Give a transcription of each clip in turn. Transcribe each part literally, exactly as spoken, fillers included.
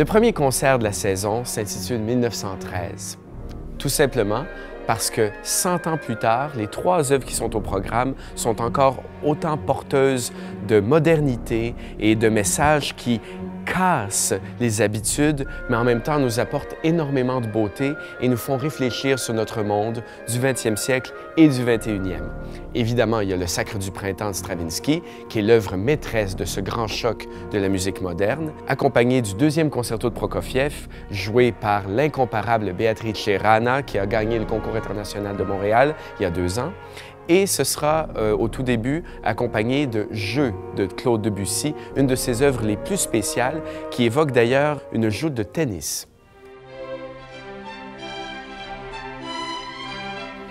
Le premier concert de la saison s'intitule mille neuf cent treize, tout simplement parce que cent ans plus tard, les trois œuvres qui sont au programme sont encore autant porteuses de modernité et de messages qui cassent les habitudes, mais en même temps nous apportent énormément de beauté et nous font réfléchir sur notre monde du vingtième siècle et du vingt et unième. Évidemment, il y a le Sacre du printemps de Stravinsky, qui est l'œuvre maîtresse de ce grand choc de la musique moderne, accompagné du deuxième concerto de Prokofiev, joué par l'incomparable Beatrice Rana, qui a gagné le concours international de Montréal il y a deux ans. Et ce sera, euh, au tout début, accompagné de Jeux de Claude Debussy, une de ses œuvres les plus spéciales, qui évoque d'ailleurs une joute de tennis.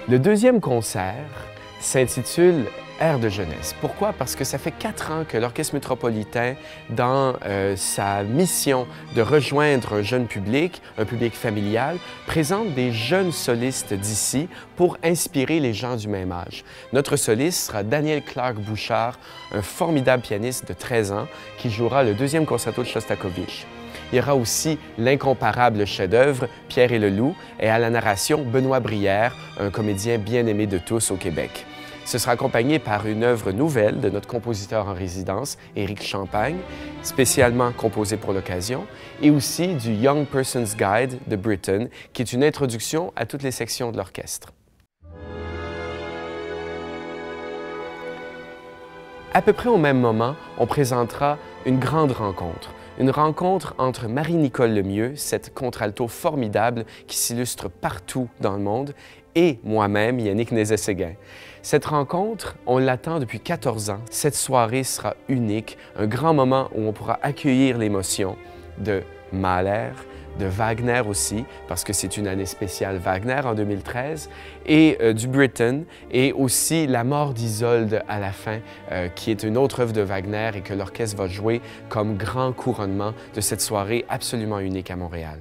Le deuxième concert s'intitule Air de jeunesse. Pourquoi? Parce que ça fait quatre ans que l'Orchestre métropolitain, dans euh, sa mission de rejoindre un jeune public, un public familial, présente des jeunes solistes d'ici pour inspirer les gens du même âge. Notre soliste sera Daniel Clarke Bouchard, un formidable pianiste de treize ans qui jouera le deuxième concerto de Shostakovich. Il y aura aussi l'incomparable chef-d'œuvre Pierre et le loup et à la narration Benoît Brière, un comédien bien aimé de tous au Québec. Ce sera accompagné par une œuvre nouvelle de notre compositeur en résidence, Éric Champagne, spécialement composée pour l'occasion, et aussi du Young Person's Guide de Britten, qui est une introduction à toutes les sections de l'orchestre. À peu près au même moment, on présentera une grande rencontre. Une rencontre entre Marie-Nicole Lemieux, cette contralto formidable qui s'illustre partout dans le monde, et moi-même, Yannick Nézet-Séguin. Cette rencontre, on l'attend depuis quatorze ans. Cette soirée sera unique, un grand moment où on pourra accueillir l'émotion de Mahler, de Wagner aussi, parce que c'est une année spéciale Wagner en deux mille treize, et euh, du Britten, et aussi La mort d'Isolde à la fin, euh, qui est une autre œuvre de Wagner et que l'orchestre va jouer comme grand couronnement de cette soirée absolument unique à Montréal.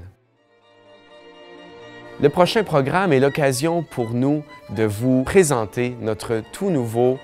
Le prochain programme est l'occasion pour nous de vous présenter notre tout nouveau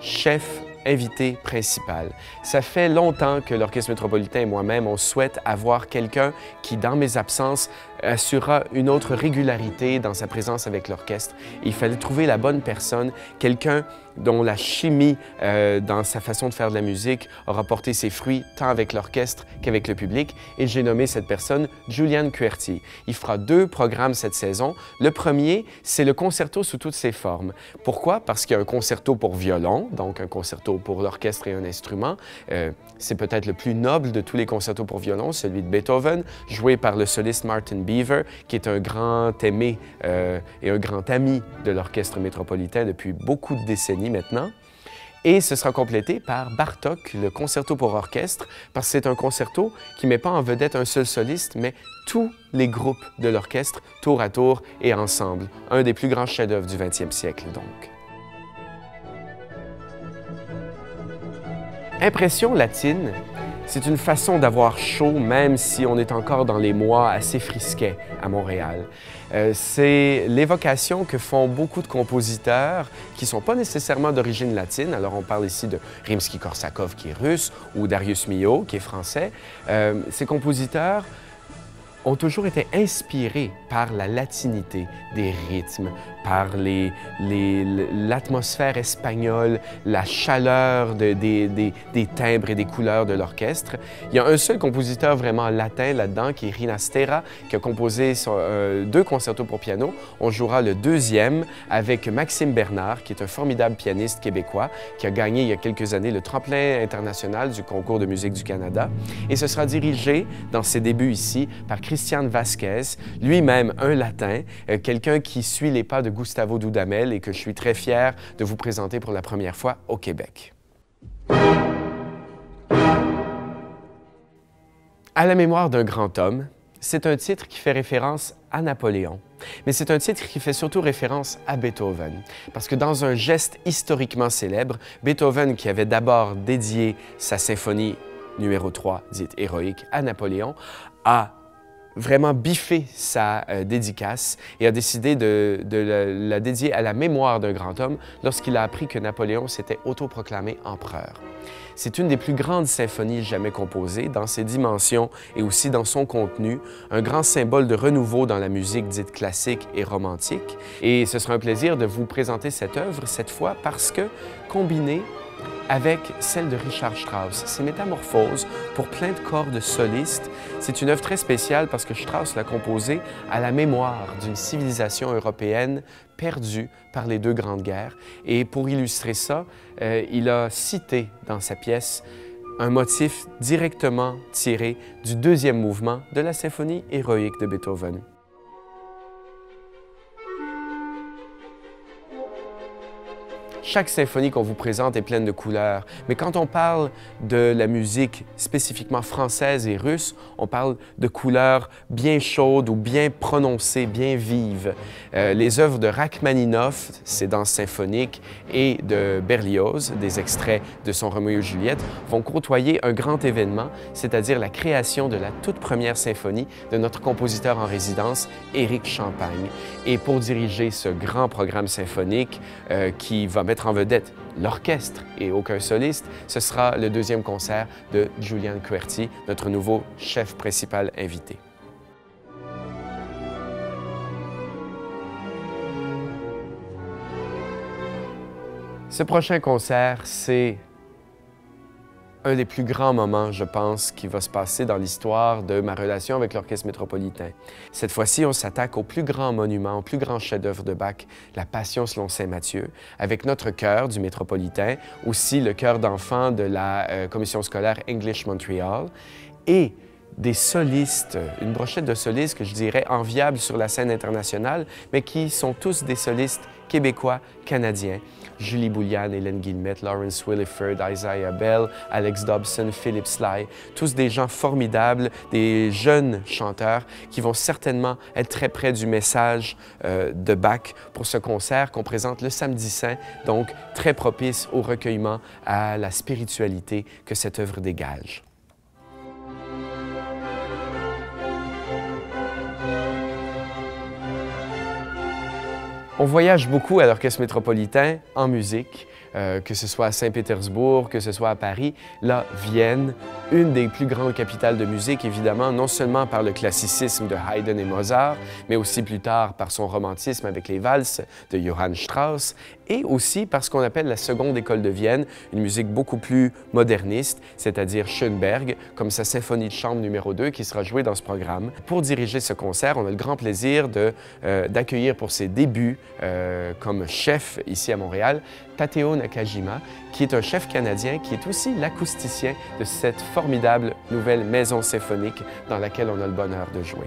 chef invité principal. Ça fait longtemps que l'Orchestre métropolitain et moi-même, on souhaite avoir quelqu'un qui, dans mes absences, assurera une autre régularité dans sa présence avec l'orchestre. Il fallait trouver la bonne personne, quelqu'un dont la chimie euh, dans sa façon de faire de la musique aura porté ses fruits tant avec l'orchestre qu'avec le public, et j'ai nommé cette personne Julian Kuerti. Il fera deux programmes cette saison. Le premier, c'est le concerto sous toutes ses formes. Pourquoi? Parce qu'il y a un concerto pour violon, donc un concerto pour l'orchestre et un instrument. Euh, c'est peut-être le plus noble de tous les concertos pour violon, celui de Beethoven, joué par le soliste Martin Beaver, qui est un grand aimé euh, et un grand ami de l'Orchestre métropolitain depuis beaucoup de décennies maintenant. Et ce sera complété par Bartok, le concerto pour orchestre, parce que c'est un concerto qui ne met pas en vedette un seul soliste, mais tous les groupes de l'orchestre, tour à tour et ensemble. Un des plus grands chefs-d'œuvre du vingtième siècle, donc. Impression latine. C'est une façon d'avoir chaud, même si on est encore dans les mois assez frisquets à Montréal. Euh, c'est l'évocation que font beaucoup de compositeurs qui ne sont pas nécessairement d'origine latine. Alors, on parle ici de Rimsky-Korsakov, qui est russe, ou Darius Milhaud, qui est français. Euh, ces compositeurs ont toujours été inspirés par la latinité des rythmes, par les, les, l'atmosphère espagnole, la chaleur de, des, des, des timbres et des couleurs de l'orchestre. Il y a un seul compositeur vraiment latin là-dedans, qui est Rinastera, qui a composé son, euh, deux concertos pour piano. On jouera le deuxième avec Maxime Bernard, qui est un formidable pianiste québécois, qui a gagné il y a quelques années le tremplin international du concours de musique du Canada. Et ce sera dirigé, dans ses débuts ici, par Christian Vasquez, lui-même un latin, euh, quelqu'un qui suit les pas de Gustavo Dudamel et que je suis très fier de vous présenter pour la première fois au Québec. À la mémoire d'un grand homme, c'est un titre qui fait référence à Napoléon. Mais c'est un titre qui fait surtout référence à Beethoven, parce que dans un geste historiquement célèbre, Beethoven, qui avait d'abord dédié sa symphonie numéro trois, dite héroïque, à Napoléon, a vraiment biffé sa euh, dédicace et a décidé de, de la, la dédier à la mémoire d'un grand homme lorsqu'il a appris que Napoléon s'était autoproclamé empereur. C'est une des plus grandes symphonies jamais composées, dans ses dimensions et aussi dans son contenu, un grand symbole de renouveau dans la musique dite classique et romantique. Et ce sera un plaisir de vous présenter cette œuvre, cette fois parce que, combinée avec celle de Richard Strauss, ses métamorphoses pour plein de cordes solistes, c'est une œuvre très spéciale parce que Strauss l'a composée à la mémoire d'une civilisation européenne perdu par les deux grandes guerres. Et pour illustrer ça, euh, il a cité dans sa pièce un motif directement tiré du deuxième mouvement de la symphonie héroïque de Beethoven. Chaque symphonie qu'on vous présente est pleine de couleurs, mais quand on parle de la musique spécifiquement française et russe, on parle de couleurs bien chaudes ou bien prononcées, bien vives. Euh, les œuvres de Rachmaninoff, ses danses symphoniques, et de Berlioz, des extraits de son Roméo et Juliette, vont côtoyer un grand événement, c'est-à-dire la création de la toute première symphonie de notre compositeur en résidence, Éric Champagne. Et pour diriger ce grand programme symphonique euh, qui va mettre en vedette l'orchestre et aucun soliste, ce sera le deuxième concert de Julian Kuerti, notre nouveau chef principal invité. Ce prochain concert, c'est un des plus grands moments, je pense, qui va se passer dans l'histoire de ma relation avec l'Orchestre métropolitain. Cette fois-ci, on s'attaque au plus grand monument, au plus grand chef-d'œuvre de Bach, la Passion selon saint Matthieu, avec notre chœur du métropolitain, aussi le chœur d'enfants de la euh, commission scolaire English Montreal, et des solistes, une brochette de solistes que je dirais enviable sur la scène internationale, mais qui sont tous des solistes québécois, canadiens. Julie Bouliane, Hélène Guillemette, Lawrence Williford, Isaiah Bell, Alex Dobson, Philip Sly, tous des gens formidables, des jeunes chanteurs qui vont certainement être très près du message euh, de Bach pour ce concert qu'on présente le Samedi Saint, donc très propice au recueillement, à la spiritualité que cette œuvre dégage. On voyage beaucoup à l'Orchestre métropolitain en musique, euh, que ce soit à Saint-Pétersbourg, que ce soit à Paris, là, Vienne, une des plus grandes capitales de musique, évidemment, non seulement par le classicisme de Haydn et Mozart, mais aussi plus tard par son romantisme avec les valses de Johann Strauss, et aussi par ce qu'on appelle la seconde école de Vienne, une musique beaucoup plus moderniste, c'est-à-dire Schoenberg, comme sa symphonie de chambre numéro deux qui sera jouée dans ce programme. Pour diriger ce concert, on a le grand plaisir de, euh, d'accueillir pour ses débuts Euh, comme chef ici à Montréal, Tateo Nakajima, qui est un chef canadien, qui est aussi l'acousticien de cette formidable nouvelle maison symphonique dans laquelle on a le bonheur de jouer.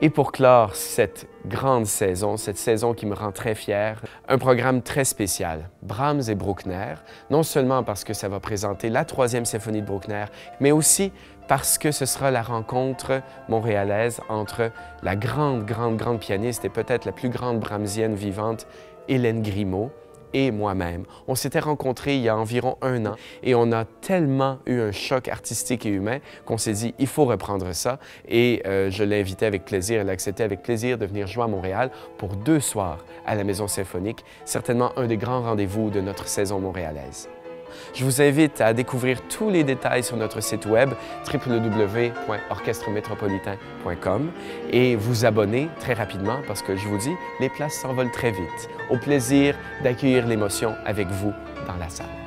Et pour clore cette grande saison, cette saison qui me rend très fier, un programme très spécial, Brahms et Bruckner, non seulement parce que ça va présenter la troisième symphonie de Bruckner, mais aussi parce que ce sera la rencontre montréalaise entre la grande, grande, grande pianiste et peut-être la plus grande brahmsienne vivante, Hélène Grimaud, et moi-même. On s'était rencontrés il y a environ un an et on a tellement eu un choc artistique et humain qu'on s'est dit, il faut reprendre ça. Et euh, je l'ai invitée avec plaisir, elle a accepté avec plaisir de venir jouer à Montréal pour deux soirs à la Maison Symphonique, certainement un des grands rendez-vous de notre saison montréalaise. Je vous invite à découvrir tous les détails sur notre site web w w w point orchestre métropolitain point com et vous abonner très rapidement parce que, je vous dis, les places s'envolent très vite. Au plaisir d'accueillir l'émotion avec vous dans la salle.